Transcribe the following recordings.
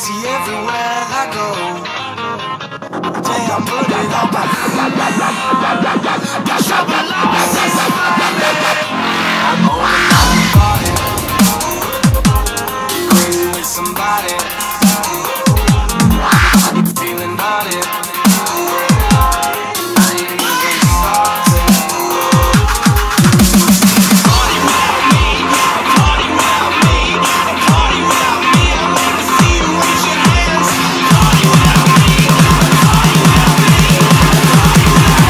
crazy everywhere I go. Damn, put it on my I'm only somebody crazy with somebody. I keep feeling about it. I ain't even started. Party round me, party round me, party round me. I wanna see you raise your hands. Party round me, party round me, party round me.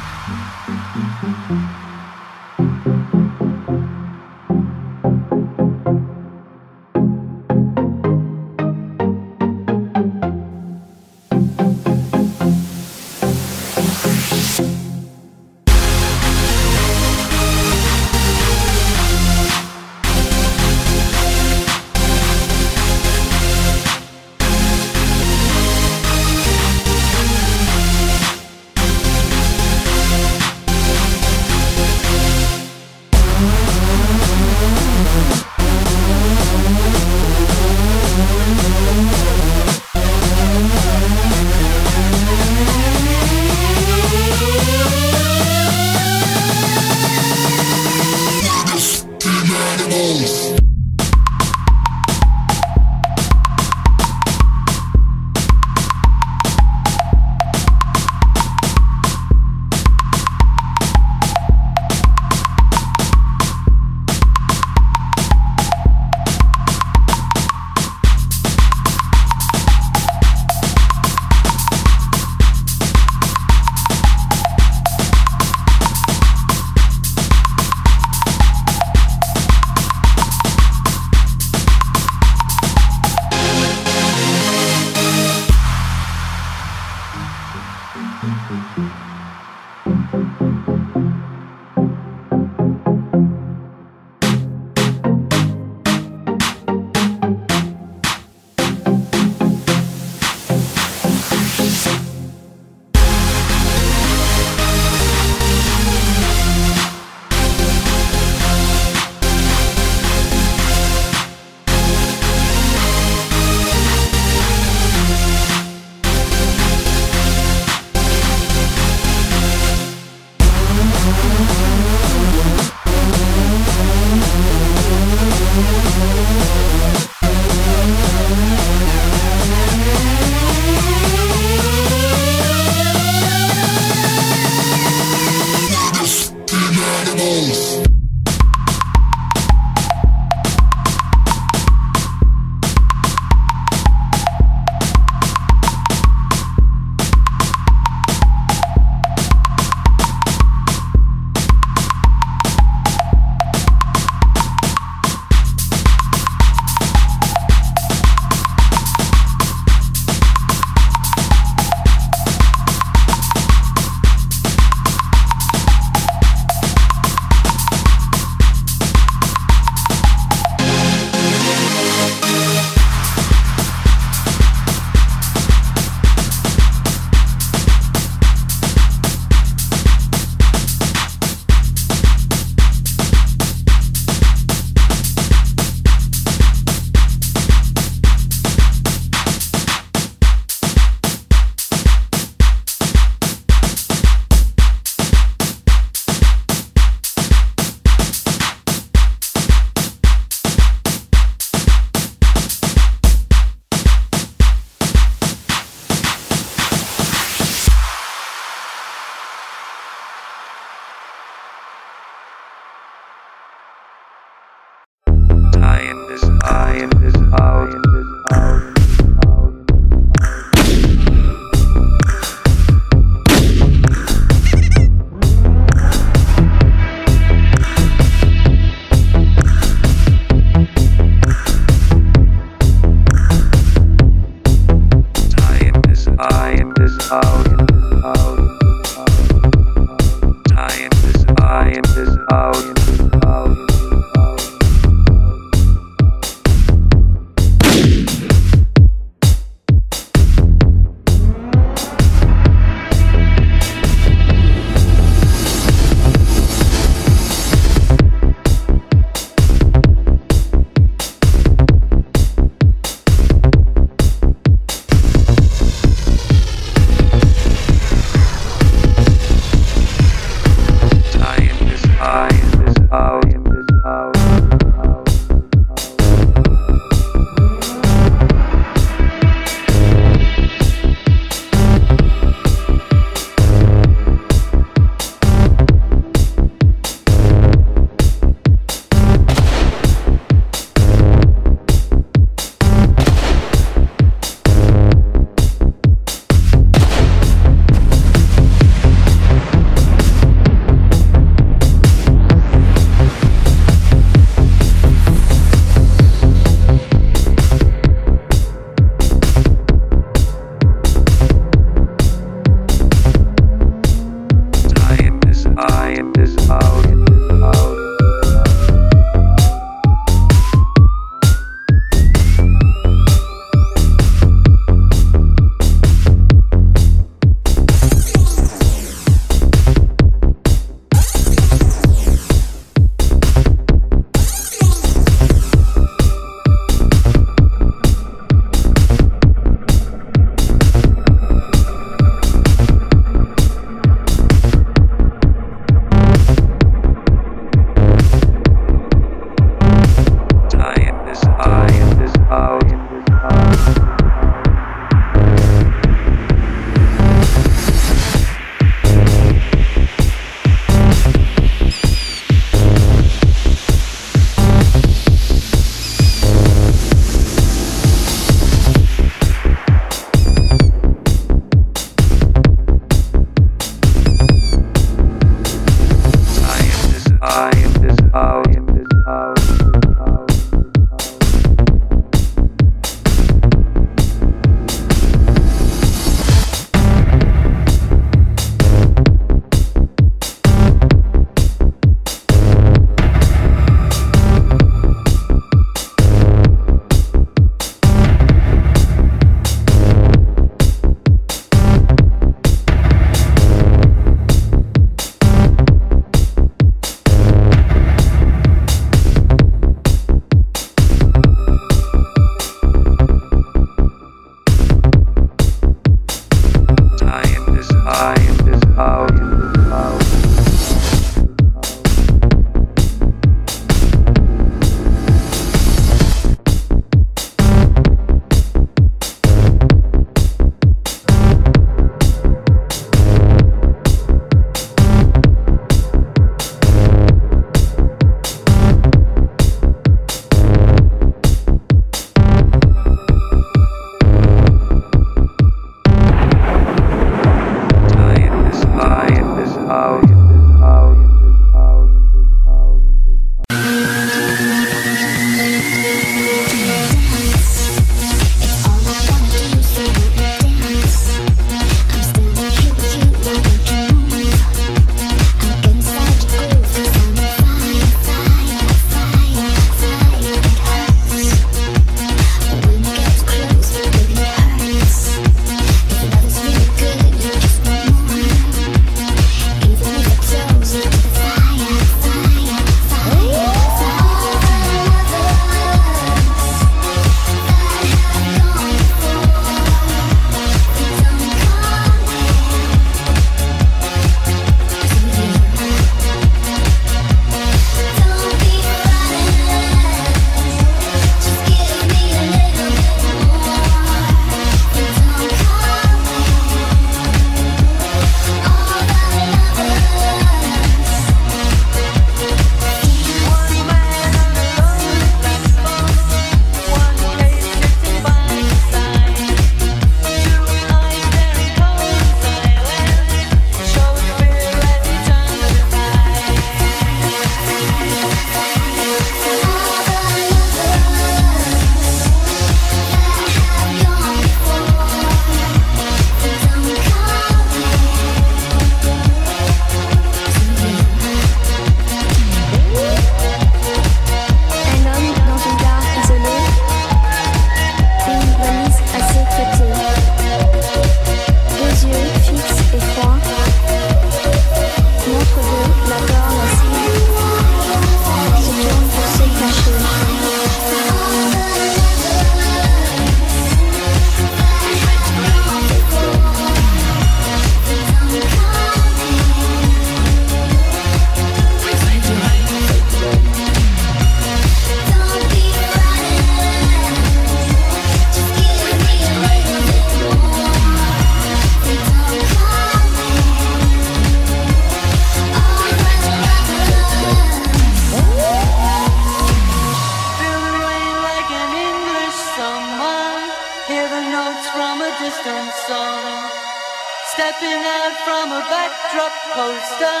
in air from a backdrop poster,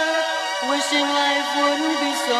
wishing life wouldn't be so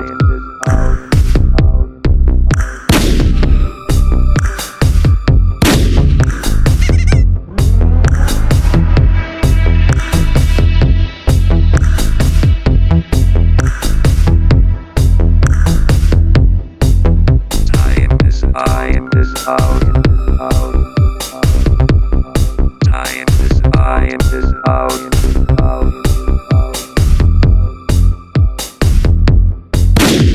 I am out.